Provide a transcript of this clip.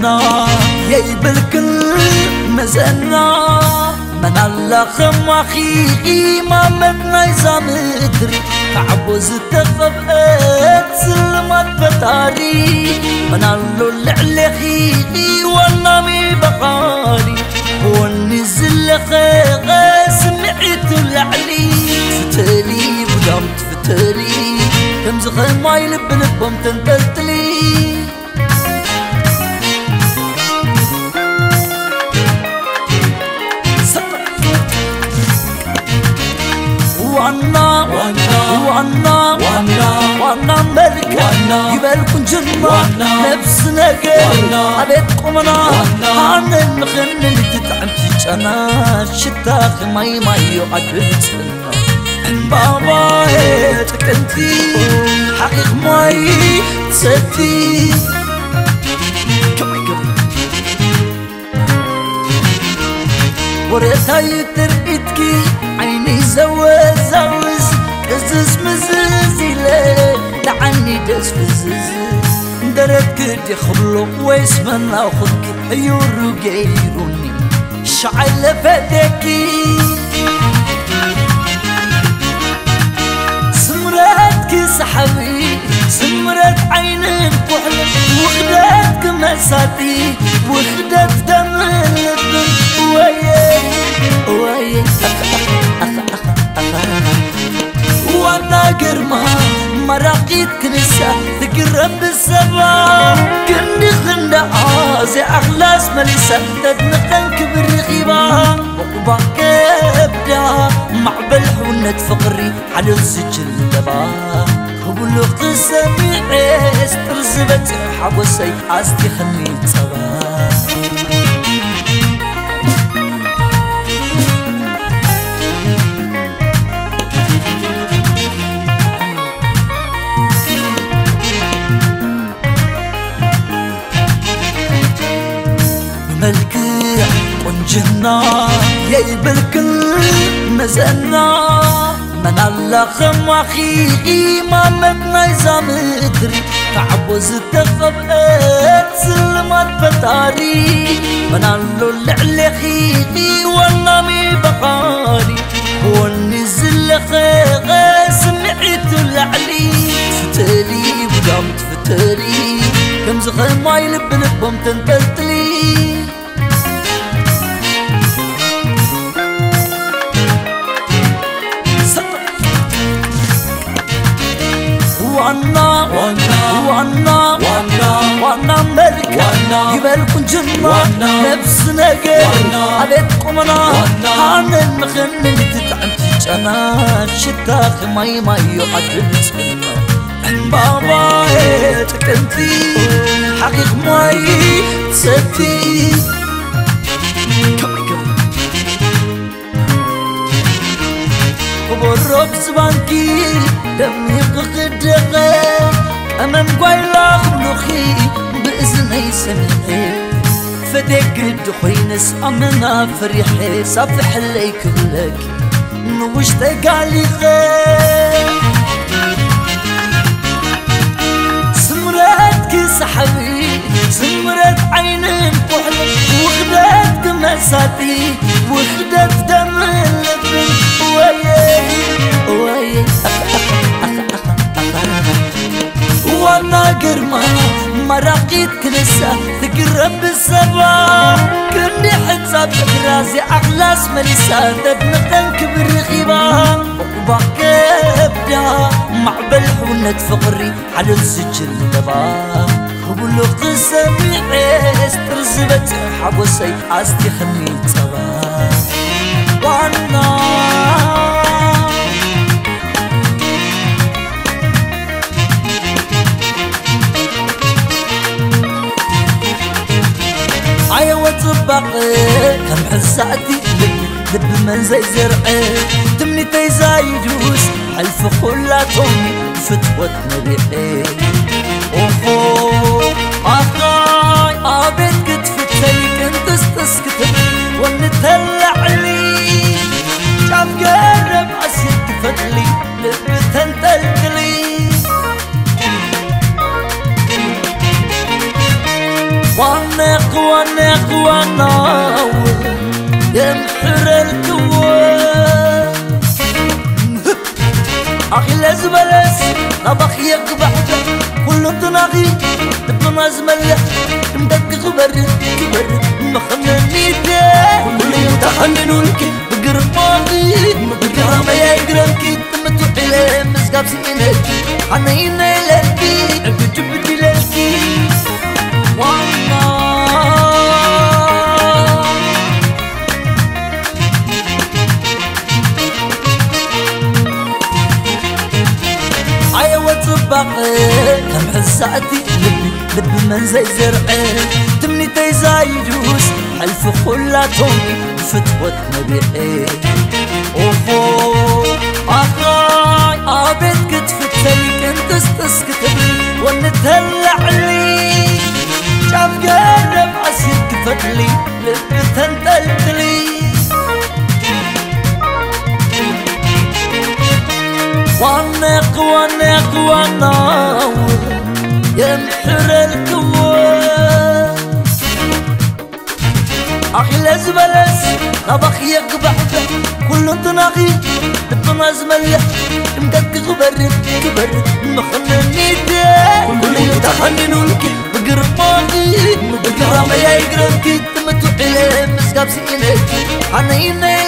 نا يبلكل مزنا من اللخم وخيقي ما مدنا يزامدر تعبوز تفبقات سلمت بطاري من اللو اللعلي خيقي والنامي بقاري والنزل خيقي سمعتو اللعلي فتالي ودمت فتالي تمزخي ما يلب لبهم تنتلتلي وانا وانا وانا ملكة يبالكن جنة نفسنا جاي عبيتكم انا عن المخن اللي تتعب تيجانا شتاخ ماي ماي وعدلت بابا هيتك انتي حقيق ماي تسدي وريتها يترقيتكي عيني زوز زوز ازز مززي لك لعني دز فزز درد كدي خبلو ويسمن اخذك حيور وقيروني شعل فدكي سمرتك سحبي سمرت عينك وحلك وخدتك مساتي وخدت دم القلب وياك وانا قرمه مراقيت كنسه تقرب السباب كني خندقه زي اخلاص مليسه تتنقن كبر غيبه وقباك ابدا مع بالحونه فقري على السجن دبا وبلوق السميع استرزبت حوسي عزتي خليت صبا ملكي قنجنا يبلكل مزنا من اللخم وخيقي ما مدنا يزامدر تعبوز تفبقات سلمت بطاري من اللو اللعلي خيقي والنامي بقاري والنزل خيقي سمعتو اللعلي فتالي ودمت فتالي كمزخي ما يلب لبهم تنتلتلي وانا وانا وانا ملكة يبالكن جنة نفسنا جاي عبيتكم انا عن المخن اللي تتعب تيجانا شتاخ ماي ماي وعدلت بابا هيتك انتي حقيق ماي تسدي وبروب سبانكي دمي قدقة أمام قايلة خلوخي بإذني سمعي فدك الدخينس أمنا فريحي صفح اللي كلك نوشتك علي خير سمرتك سحبي سمرت عينك وحلك وخدتك مساتي وخدت دم اللبن وياك وانا قرمه مراقيت كنسه تقرب السباب كني حتى براسي اخلاص مليسه تتنقن كبر غيبه وقباك ابدا مع بالحونه فقري على السجن دبا وبلوق السميع استرزبت حبوسي عزتي خليت صبا وانا وطبقي كم حساتي لب من زي زرعي تمني تيزايدوس حلف خلاتهم فتوة نبيعي وفوق أخطاي قابل كتفك سيكن تستسكتك ونتهلع عليك شعب جرب عسير تفتلي لبتها تلتلي وانق وانق وناول يمحر الكوان أخي لازبلس طبخ يقبح كله تناغي تبنى زملة مدقق برد كبرد مخمني ده كله يتحنن ولكي بقرب ماضي مقرامة يا إقرامكي تمتوح إليه مسقاب سنينك حنينا إلهكي أكتب إلهكي كم حساتي لبي لبي من زي زرعي تمني تي زي جوز حلف خلاتهم بفتوة نبيعي وفوق أخاي قابل كتفك سيكن تستسكتك ونتهلع عليك شعب جرب عسير كفتلي لبتها انتلتلي وانق وانق وناول يمحر الكوان أخي لازبلس طبخ يقبح كله تناغي تبنى زملة مدقق برد كبرد مخنني ده كله يتحنن ولكي بقرب ماضي مقرامة يا إقرامكي تمتوح إليه مسقاب سئلك عنيني